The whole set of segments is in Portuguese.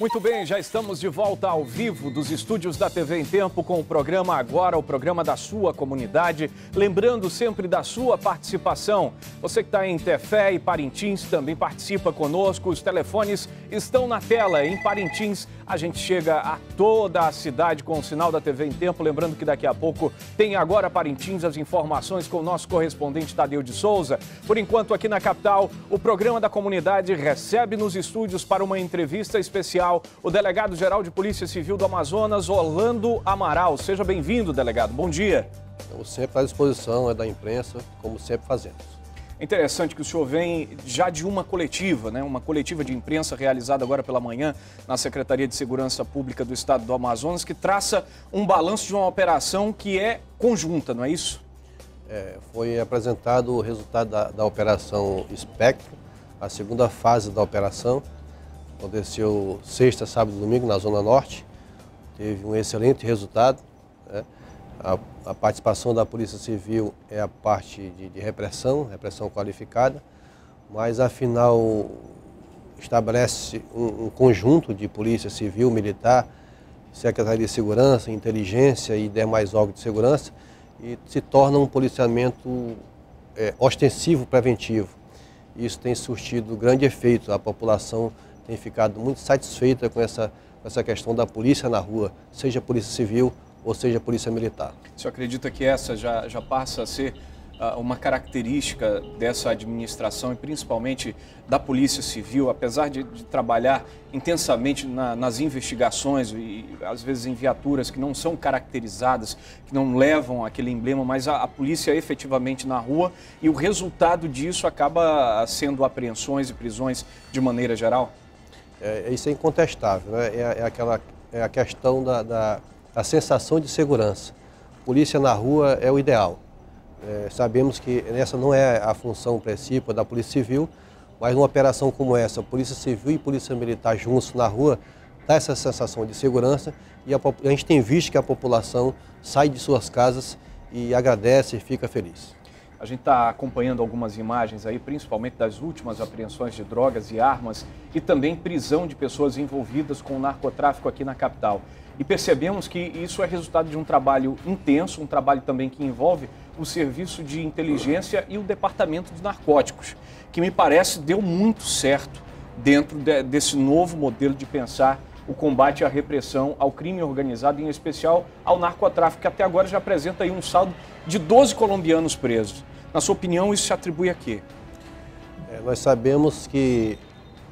Muito bem, já estamos de volta ao vivo dos estúdios da TV em Tempo com o programa Agora, o programa da sua comunidade, lembrando sempre da sua participação. Você que está em Tefé e Parintins também participa conosco, os telefones estão na tela. Em Parintins a gente chega a toda a cidade com o sinal da TV em Tempo, lembrando que daqui a pouco tem Agora Parintins as informações com o nosso correspondente Tadeu de Souza. Por enquanto aqui na capital, o programa da comunidade recebe nos estúdios para uma entrevista especial o delegado-geral de Polícia Civil do Amazonas, Orlando Amaral. Seja bem-vindo, delegado. Bom dia. Estamos sempre à disposição da imprensa, como sempre fazemos. É interessante que o senhor vem já de uma coletiva, né? Uma coletiva de imprensa realizada agora pela manhã na Secretaria de Segurança Pública do Estado do Amazonas, que traça um balanço de uma operação que é conjunta, não é isso? É, foi apresentado o resultado da Operação Espectro, a segunda fase da operação. Aconteceu sexta, sábado e domingo na Zona Norte, teve um excelente resultado, né? A participação da Polícia Civil é a parte de repressão qualificada, mas afinal estabelece um conjunto de Polícia Civil, Militar, Secretaria de Segurança, Inteligência e demais órgãos de segurança e se torna um policiamento ostensivo preventivo. Isso tem surtido grande efeito, a população tem ficado muito satisfeita com essa questão da polícia na rua, seja polícia civil ou seja polícia militar. O senhor acredita que essa já passa a ser uma característica dessa administração e principalmente da polícia civil, apesar de trabalhar intensamente nas investigações e às vezes em viaturas que não são caracterizadas, que não levam aquele emblema, mas a polícia efetivamente na rua e o resultado disso acaba sendo apreensões e prisões de maneira geral? Isso é incontestável, né? É a questão da sensação de segurança. Polícia na rua é o ideal. Sabemos que essa não é a função principal da Polícia Civil, mas numa operação como essa, Polícia Civil e Polícia Militar juntos na rua, dá essa sensação de segurança e a gente tem visto que a população sai de suas casas e agradece e fica feliz. A gente está acompanhando algumas imagens aí, principalmente das últimas apreensões de drogas e armas e também prisão de pessoas envolvidas com o narcotráfico aqui na capital. E percebemos que isso é resultado de um trabalho intenso, um trabalho também que envolve o Serviço de Inteligência e o Departamento de Narcóticos, que me parece deu muito certo dentro desse novo modelo de pensar o combate à repressão, ao crime organizado, em especial ao narcotráfico, que até agora já apresenta aí um saldo de 12 colombianos presos. Na sua opinião, isso se atribui a quê? Nós sabemos que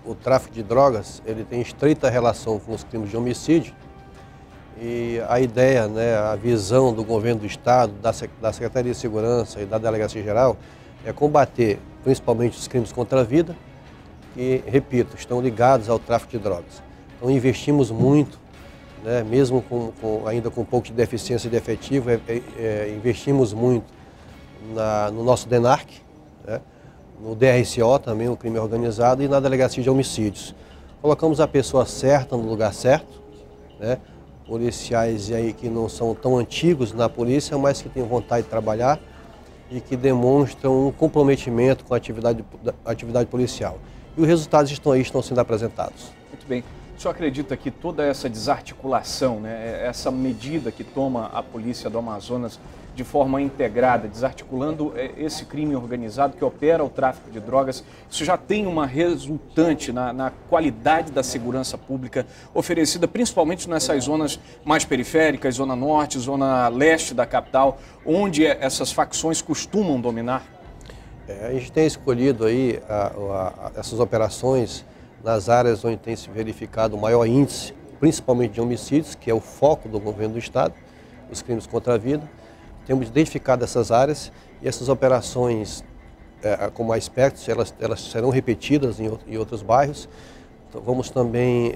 o tráfico de drogas ele tem estreita relação com os crimes de homicídio, e a ideia, né, a visão do governo do Estado, da Secretaria de Segurança e da Delegacia Geral é combater principalmente os crimes contra a vida, que, repito, estão ligados ao tráfico de drogas. Então investimos muito, né, mesmo ainda com um pouco de deficiência de efetivo, investimos muito no nosso DENARC, né, no DRCO também, o crime organizado, e na Delegacia de Homicídios. Colocamos a pessoa certa no lugar certo, né, policiais aí que não são tão antigos na polícia, mas que têm vontade de trabalhar e que demonstram um comprometimento com a atividade policial. E os resultados estão sendo apresentados. Muito bem. O senhor acredita que toda essa desarticulação, né, essa medida que toma a polícia do Amazonas de forma integrada, desarticulando esse crime organizado que opera o tráfico de drogas, isso já tem uma resultante na qualidade da segurança pública oferecida, principalmente nessas zonas mais periféricas, Zona Norte, Zona Leste da capital, onde essas facções costumam dominar? A gente tem escolhido aí essas operações nas áreas onde tem se verificado o maior índice, principalmente de homicídios, que é o foco do governo do Estado, os crimes contra a vida. Temos identificado essas áreas e essas operações, como a Espectro, elas serão repetidas em outros bairros. Então, vamos também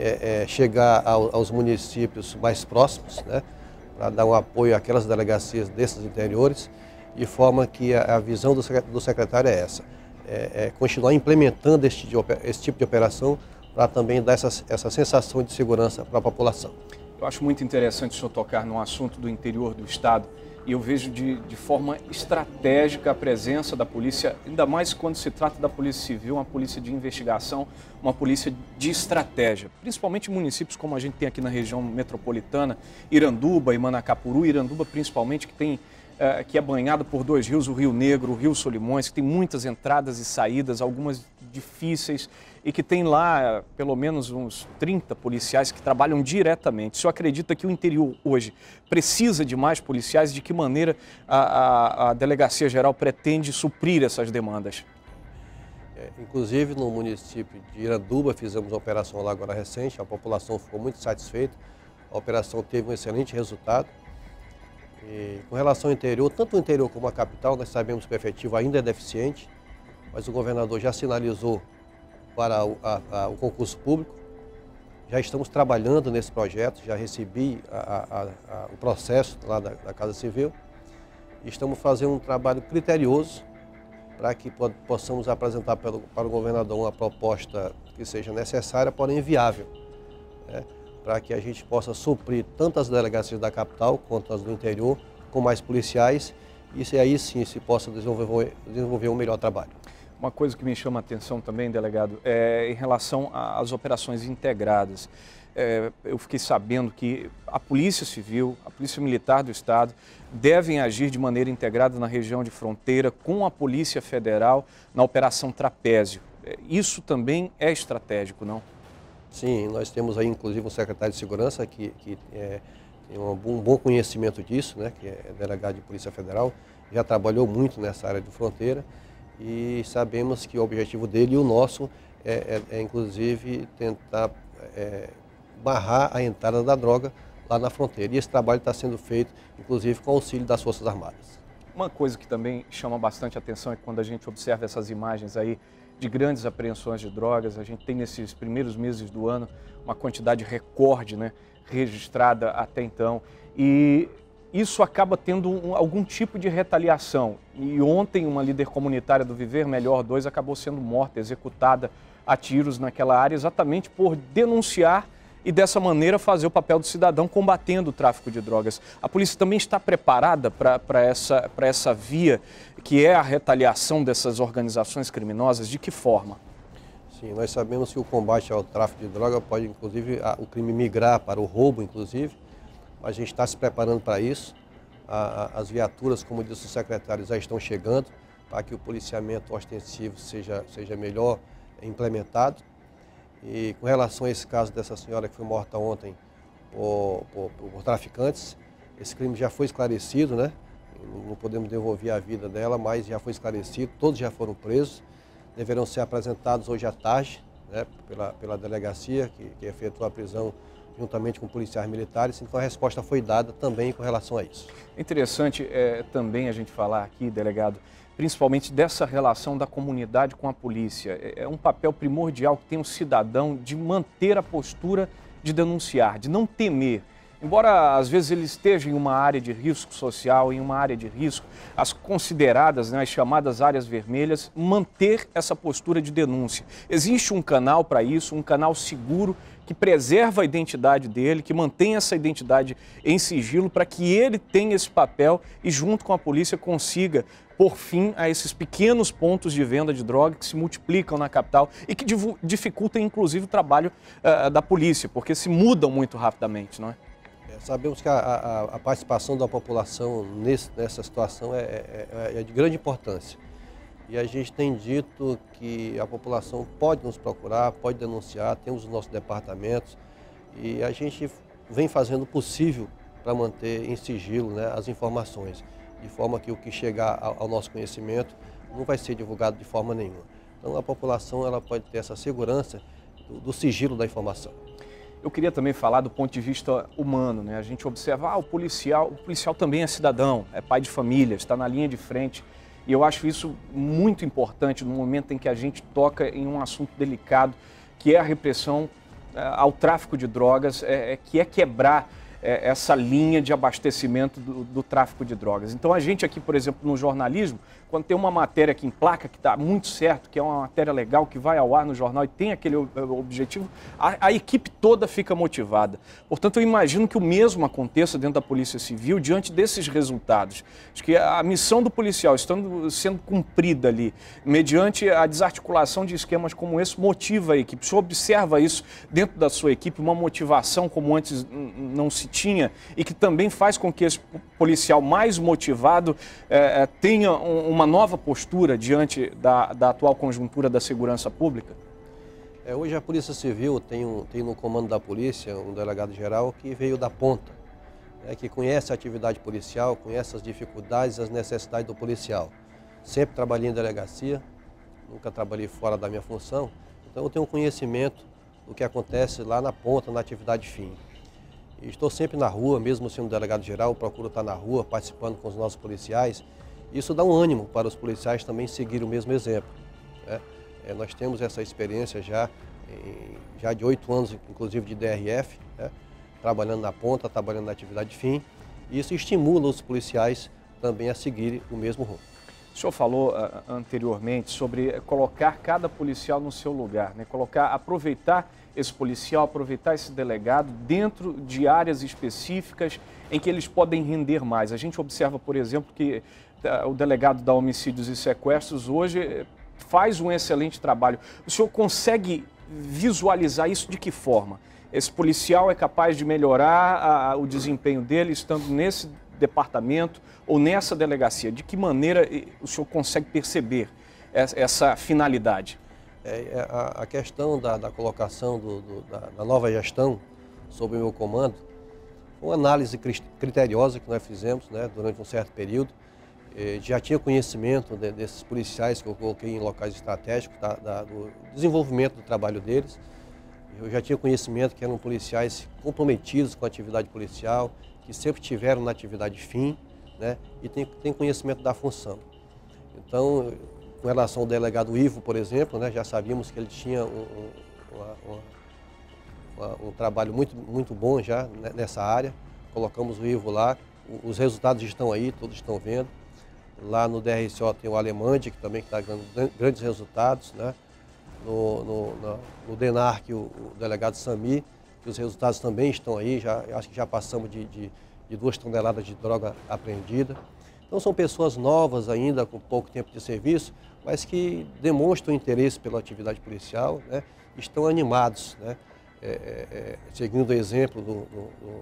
chegar aos municípios mais próximos, né, para dar um apoio àquelas delegacias desses interiores, de forma que a visão do secretário é essa, continuar implementando esse tipo de operação para também dar essa sensação de segurança para a população. Eu acho muito interessante o senhor tocar no assunto do interior do Estado, E eu vejo de forma estratégica a presença da polícia, ainda mais quando se trata da polícia civil, uma polícia de investigação, uma polícia de estratégia. Principalmente em municípios como a gente tem aqui na região metropolitana, Iranduba e Manacapuru, Iranduba principalmente, que é banhado por dois rios, o Rio Negro, o Rio Solimões, que tem muitas entradas e saídas, algumas difíceis, e que tem lá pelo menos uns 30 policiais que trabalham diretamente. O senhor acredita que o interior hoje precisa de mais policiais? De que maneira a Delegacia Geral pretende suprir essas demandas? Inclusive, no município de Iranduba, fizemos uma operação lá agora recente, a população ficou muito satisfeita, a operação teve um excelente resultado. E, com relação ao interior, tanto o interior como a capital, nós sabemos que o efetivo ainda é deficiente, mas o governador já sinalizou para o concurso público. Já estamos trabalhando nesse projeto, já recebi o processo lá da Casa Civil. Estamos fazendo um trabalho criterioso para que possamos apresentar para o governador uma proposta que seja necessária, porém viável, né? Para que a gente possa suprir tanto as delegacias da capital quanto as do interior com mais policiais, e aí sim se possa desenvolver um melhor trabalho. Uma coisa que me chama a atenção também, delegado, é em relação às operações integradas. Eu fiquei sabendo que a Polícia Civil, a Polícia Militar do Estado devem agir de maneira integrada na região de fronteira com a Polícia Federal na Operação Trapézio. Isso também é estratégico, não? Sim, nós temos aí inclusive um secretário de segurança que tem um bom conhecimento disso, né, que é delegado de Polícia Federal, já trabalhou muito nessa área de fronteira e sabemos que o objetivo dele e o nosso é inclusive tentar barrar a entrada da droga lá na fronteira. E esse trabalho está sendo feito inclusive com o auxílio das Forças Armadas. Uma coisa que também chama bastante atenção é que quando a gente observa essas imagens aí de grandes apreensões de drogas, a gente tem nesses primeiros meses do ano uma quantidade recorde, né, registrada até então, e isso acaba tendo algum tipo de retaliação. E ontem uma líder comunitária do Viver Melhor 2 acabou sendo morta, executada a tiros naquela área exatamente por denunciar e dessa maneira fazer o papel do cidadão combatendo o tráfico de drogas. A polícia também está preparada para essa via que é a retaliação dessas organizações criminosas? De que forma? Sim, nós sabemos que o combate ao tráfico de droga pode, inclusive, o crime migrar para o roubo, inclusive. Mas a gente está se preparando para isso. As viaturas, como disse o secretário, já estão chegando para que o policiamento ostensivo seja melhor implementado. E com relação a esse caso dessa senhora que foi morta ontem por traficantes, esse crime já foi esclarecido, né? Não podemos devolver a vida dela, mas já foi esclarecido, todos já foram presos, deverão ser apresentados hoje à tarde, né, pela delegacia que efetuou a prisão juntamente com policiais militares. Então a resposta foi dada também com relação a isso. Interessante também a gente falar aqui, delegado, principalmente dessa relação da comunidade com a polícia. É um papel primordial que tem o cidadão de manter a postura de denunciar, de não temer. Embora às vezes ele esteja em uma área de risco social, em uma área de risco, as consideradas, né, as chamadas áreas vermelhas, manter essa postura de denúncia. Existe um canal para isso, um canal seguro, que preserva a identidade dele, que mantém essa identidade em sigilo para que ele tenha esse papel e junto com a polícia consiga pôr fim a esses pequenos pontos de venda de droga que se multiplicam na capital e que dificultam inclusive o trabalho da polícia, porque se mudam muito rapidamente, não é? Sabemos que a participação da população nessa situação é de grande importância. E a gente tem dito que a população pode nos procurar, pode denunciar, temos os nossos departamentos e a gente vem fazendo o possível para manter em sigilo, né, as informações, de forma que o que chegar ao nosso conhecimento não vai ser divulgado de forma nenhuma. Então a população ela pode ter essa segurança do sigilo da informação. Eu queria também falar do ponto de vista humano, né? A gente observa, o policial também é cidadão, é pai de família, está na linha de frente. E eu acho isso muito importante no momento em que a gente toca em um assunto delicado, que é a repressão ao tráfico de drogas, que é quebrar essa linha de abastecimento do tráfico de drogas. Então a gente aqui, por exemplo, no jornalismo, quando tem uma matéria que emplaca, que está muito certo, que é uma matéria legal, que vai ao ar no jornal e tem aquele objetivo, a equipe toda fica motivada. Portanto, eu imagino que o mesmo aconteça dentro da Polícia Civil diante desses resultados. Acho que a missão do policial estando sendo cumprida ali, mediante a desarticulação de esquemas como esse, motiva a equipe. O senhor observa isso dentro da sua equipe, uma motivação como antes não se tinha e que também faz com que esse policial mais motivado tenha uma nova postura diante da atual conjuntura da segurança pública? Hoje a Polícia Civil tem no comando da polícia um delegado-geral que veio da ponta, que conhece a atividade policial, conhece as dificuldades, as necessidades do policial. Sempre trabalhei em delegacia, nunca trabalhei fora da minha função, então eu tenho um conhecimento do que acontece lá na ponta, na atividade fim. E estou sempre na rua, mesmo sendo delegado-geral, procuro estar na rua, participando com os nossos policiais. Isso dá um ânimo para os policiais também seguir o mesmo exemplo, né? Nós temos essa experiência já de 8 anos, inclusive de DRF, né? Trabalhando na ponta, trabalhando na atividade fim. E isso estimula os policiais também a seguir o mesmo rumo. O senhor falou anteriormente sobre colocar cada policial no seu lugar, né? Aproveitar esse policial, aproveitar esse delegado dentro de áreas específicas em que eles podem render mais. A gente observa, por exemplo, que o delegado da Homicídios e Sequestros hoje faz um excelente trabalho. O senhor consegue visualizar isso de que forma? Esse policial é capaz de melhorar o desempenho dele estando nesse departamento ou nessa delegacia? De que maneira o senhor consegue perceber essa finalidade? A questão da colocação da nova gestão sob o meu comando, uma análise criteriosa que nós fizemos, né, durante um certo período. Já tinha conhecimento desses policiais que eu coloquei em locais estratégicos, do desenvolvimento do trabalho deles. Eu já tinha conhecimento que eram policiais comprometidos com a atividade policial, que sempre tiveram na atividade fim, né, e tem conhecimento da função. Então, com relação ao delegado Ivo, por exemplo, né, já sabíamos que ele tinha um trabalho muito bom já nessa área. Colocamos o Ivo lá, os resultados estão aí, todos estão vendo. Lá no DRCO tem o Alemândia, que também está dando grandes resultados, né? No DENARC, o delegado Samir, que os resultados também estão aí, acho que já passamos de 2 toneladas de droga apreendida. Então são pessoas novas ainda, com pouco tempo de serviço, mas que demonstram interesse pela atividade policial, né? Estão animados, né? Seguindo o exemplo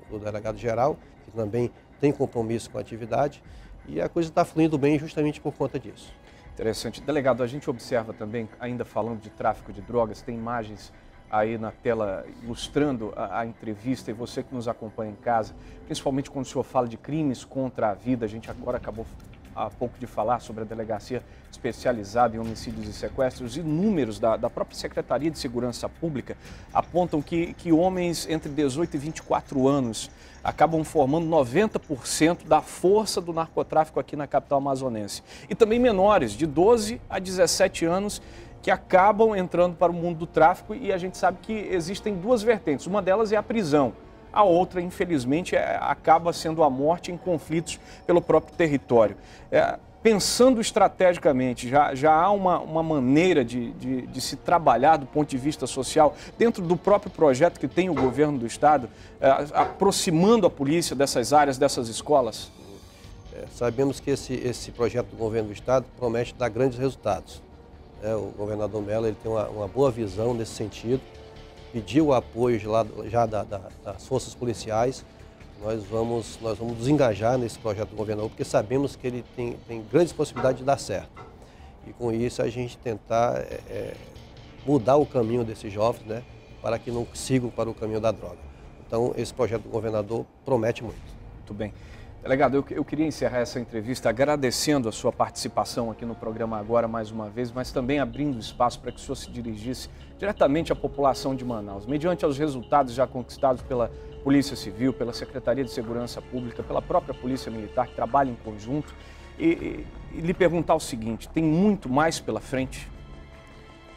do delegado-geral, que também tem compromisso com a atividade, e a coisa está fluindo bem justamente por conta disso. Interessante. Delegado, a gente observa também, ainda falando de tráfico de drogas, tem imagens aí na tela ilustrando a entrevista, e você que nos acompanha em casa, principalmente quando o senhor fala de crimes contra a vida. A gente agora acabou há pouco de falar sobre a delegacia especializada em homicídios e sequestros, e números da própria Secretaria de Segurança Pública apontam que homens entre 18 e 24 anos acabam formando 90% da força do narcotráfico aqui na capital amazonense. E também menores, de 12 a 17 anos, que acabam entrando para o mundo do tráfico, e a gente sabe que existem duas vertentes. Uma delas é a prisão, a outra, infelizmente, acaba sendo a morte em conflitos pelo próprio território. Pensando estrategicamente, já há uma maneira de se trabalhar do ponto de vista social, dentro do próprio projeto que tem o governo do Estado, aproximando a polícia dessas áreas, dessas escolas? Sabemos que esse projeto do governo do Estado promete dar grandes resultados. O governador Mello, ele tem uma boa visão nesse sentido, pediu o apoio das forças policiais. Nós vamos desengajar nesse projeto do governador, porque sabemos que ele tem grandes possibilidades de dar certo. E com isso a gente tentar mudar o caminho desses jovens, né, para que não sigam para o caminho da droga. Então esse projeto do governador promete muito. Muito bem. Delegado, eu queria encerrar essa entrevista agradecendo a sua participação aqui no programa Agora mais uma vez, mas também abrindo espaço para que o senhor se dirigisse diretamente à população de Manaus, mediante os resultados já conquistados pela Polícia Civil, pela Secretaria de Segurança Pública, pela própria Polícia Militar, que trabalha em conjunto, e lhe perguntar o seguinte: tem muito mais pela frente?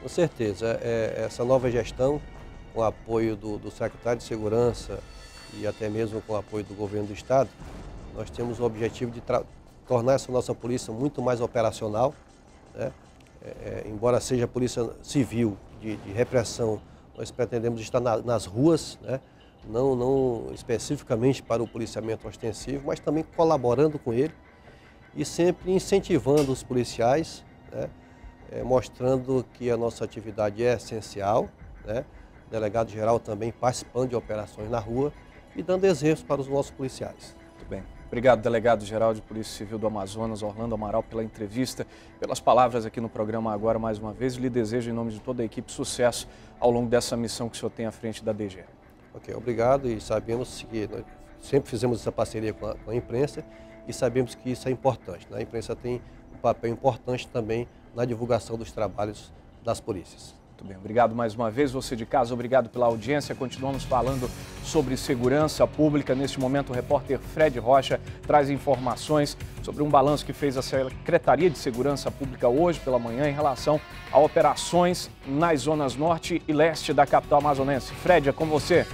Com certeza. Essa nova gestão, com o apoio do secretário de Segurança, e até mesmo com o apoio do governo do estado, nós temos o objetivo de tornar essa nossa polícia muito mais operacional, né? Embora seja a polícia civil de repressão, nós pretendemos estar nas ruas, né? não especificamente para o policiamento ostensivo, mas também colaborando com ele e sempre incentivando os policiais, né? Mostrando que a nossa atividade é essencial, né? O delegado-geral também participando de operações na rua e dando exemplos para os nossos policiais. Muito bem. Obrigado, delegado-geral de Polícia Civil do Amazonas, Orlando Amaral, pela entrevista, pelas palavras aqui no programa Agora, mais uma vez. Lhe desejo, em nome de toda a equipe, sucesso ao longo dessa missão que o senhor tem à frente da DG. Ok, obrigado. E sabemos que nós sempre fizemos essa parceria com a imprensa e sabemos que isso é importante, né? A imprensa tem um papel importante também na divulgação dos trabalhos das polícias. Muito bem, obrigado mais uma vez. Você de casa, obrigado pela audiência. Continuamos falando sobre segurança pública. Neste momento, o repórter Fred Rocha traz informações sobre um balanço que fez a Secretaria de Segurança Pública hoje pela manhã em relação a operações nas zonas norte e leste da capital amazonense. Fred, é com você.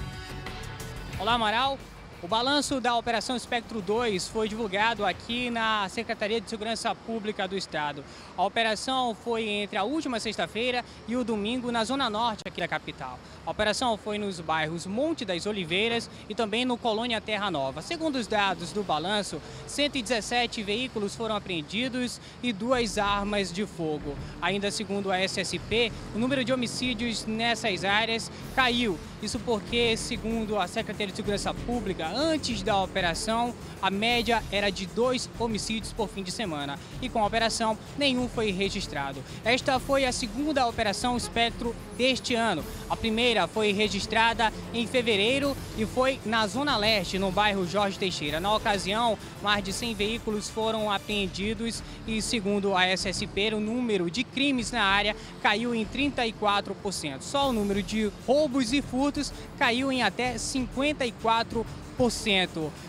Olá, Amaral. O balanço da Operação Espectro 2 foi divulgado aqui na Secretaria de Segurança Pública do Estado. A operação foi entre a última sexta-feira e o domingo na Zona Norte aqui da capital. A operação foi nos bairros Monte das Oliveiras e também no Colônia Terra Nova. Segundo os dados do balanço, 117 veículos foram apreendidos e 2 armas de fogo. Ainda segundo a SSP, o número de homicídios nessas áreas caiu. Isso porque, segundo a Secretaria de Segurança Pública, antes da operação, a média era de 2 homicídios por fim de semana. E com a operação, nenhum foi registrado. Esta foi a segunda Operação Espectro deste ano. A primeira foi registrada em fevereiro e foi na Zona Leste, no bairro Jorge Teixeira. Na ocasião, mais de 100 veículos foram apreendidos e, segundo a SSP, o número de crimes na área caiu em 34%. Só o número de roubos e furtos caiu em até 54%.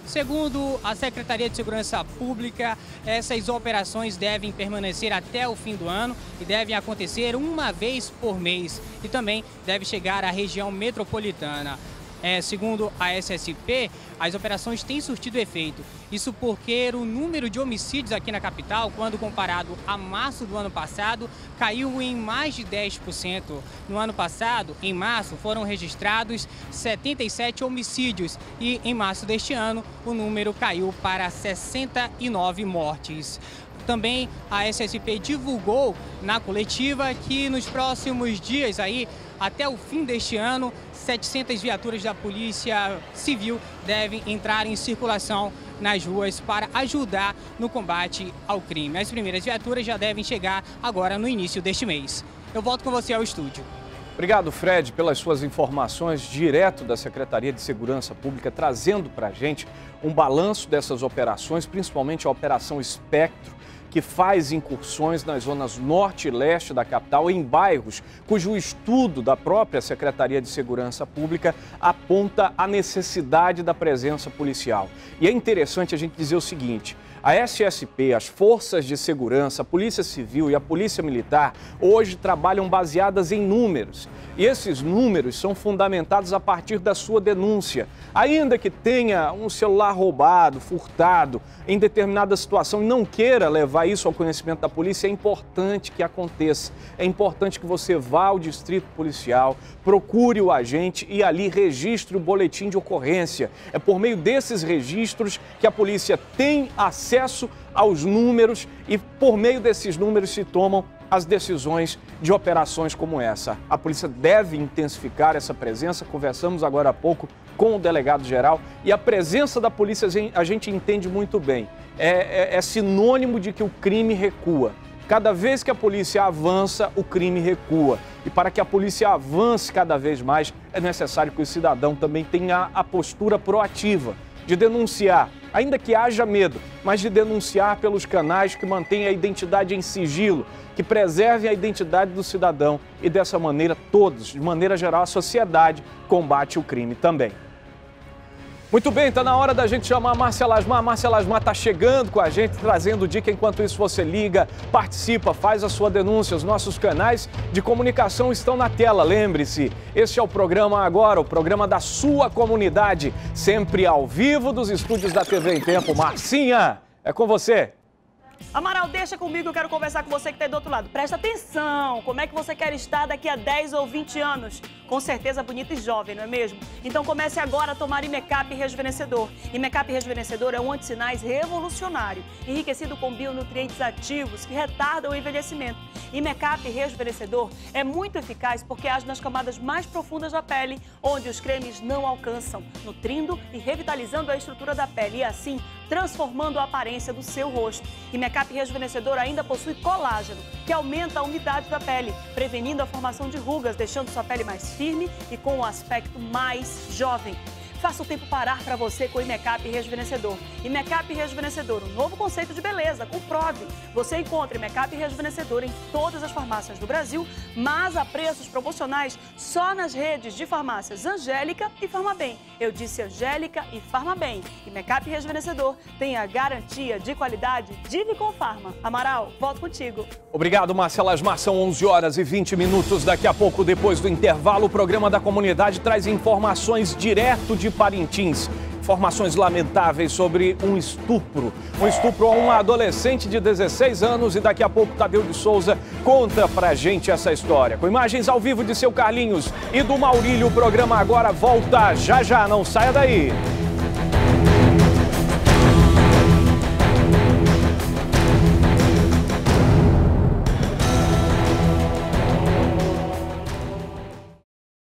Segundo a Secretaria de Segurança Pública, essas operações devem permanecer até o fim do ano e devem acontecer uma vez por mês e também deve chegar à região metropolitana. Segundo a SSP, as operações têm surtido efeito. Isso porque o número de homicídios aqui na capital, quando comparado a março do ano passado, caiu em mais de 10%. No ano passado, em março, foram registrados 77 homicídios e em março deste ano o número caiu para 69 mortes. Também a SSP divulgou na coletiva que nos próximos dias aí, até o fim deste ano, 700 viaturas da Polícia Civil devem entrar em circulação nas ruas para ajudar no combate ao crime. As primeiras viaturas já devem chegar agora no início deste mês. Eu volto com você ao estúdio. Obrigado, Fred, pelas suas informações direto da Secretaria de Segurança Pública, trazendo para a gente um balanço dessas operações, principalmente a Operação Espectro, que faz incursões nas zonas norte e leste da capital, em bairros cujo estudo da própria Secretaria de Segurança Pública aponta a necessidade da presença policial. E é interessante a gente dizer o seguinte: a SSP, as forças de segurança, a Polícia Civil e a Polícia Militar hoje trabalham baseadas em números. E esses números são fundamentados a partir da sua denúncia. Ainda que tenha um celular roubado, furtado, em determinada situação e não queira levar isso ao conhecimento da polícia, é importante que aconteça. É importante que você vá ao distrito policial, procure o agente e ali registre o boletim de ocorrência. É por meio desses registros que a polícia tem acesso aos números e por meio desses números se tomam as decisões de operações como essa. A polícia deve intensificar essa presença. Conversamos agora há pouco com o delegado-geral e a presença da polícia a gente entende muito bem. É sinônimo de que o crime recua. Cada vez que a polícia avança, o crime recua. E para que a polícia avance cada vez mais, é necessário que o cidadão também tenha a postura proativa de denunciar, ainda que haja medo, mas de denunciar pelos canais que mantêm a identidade em sigilo, que preservem a identidade do cidadão e dessa maneira todos, de maneira geral, a sociedade combate o crime também. Muito bem, está na hora da gente chamar a Marcia Lasmar. A Marcia Lasmar está chegando com a gente, trazendo dica. Enquanto isso, você liga, participa, faz a sua denúncia. Os nossos canais de comunicação estão na tela. Lembre-se, este é o Programa Agora, o programa da sua comunidade, sempre ao vivo dos estúdios da TV em Tempo. Marcinha, é com você. Amaral, deixa comigo, eu quero conversar com você que está aí do outro lado. Presta atenção, como é que você quer estar daqui a 10 ou 20 anos? Com certeza bonita e jovem, não é mesmo? Então comece agora a tomar Imecap Rejuvenescedor. Imecap Rejuvenescedor é um anti-sinais revolucionário, enriquecido com bionutrientes ativos que retardam o envelhecimento. Imecap Rejuvenescedor é muito eficaz porque age nas camadas mais profundas da pele, onde os cremes não alcançam, nutrindo e revitalizando a estrutura da pele e assim transformando a aparência do seu rosto. Imecap Rejuvenescedor ainda possui colágeno, que aumenta a umidade da pele, prevenindo a formação de rugas, deixando sua pele mais firme e com um aspecto mais jovem. Faça o tempo parar para você com o Imecap Rejuvenescedor. Imecap Rejuvenescedor, um novo conceito de beleza, comprove. Você encontra Imecap Rejuvenescedor em todas as farmácias do Brasil, mas a preços promocionais só nas redes de farmácias Angélica e Farmabem. Eu disse Angélica e Farmabem. Imecap Rejuvenescedor tem a garantia de qualidade de Vicofarma. Amaral, volto contigo. Obrigado, Marcia Lasmar. São 11 horas e 20 minutos. Daqui a pouco, depois do intervalo, o Programa da Comunidade traz informações direto de Parintins. Informações lamentáveis sobre um estupro. Um estupro a uma adolescente de 16 anos e daqui a pouco Tadeu de Souza conta pra gente essa história. Com imagens ao vivo de seu Carlinhos e do Maurílio, o Programa Agora volta já já, não saia daí.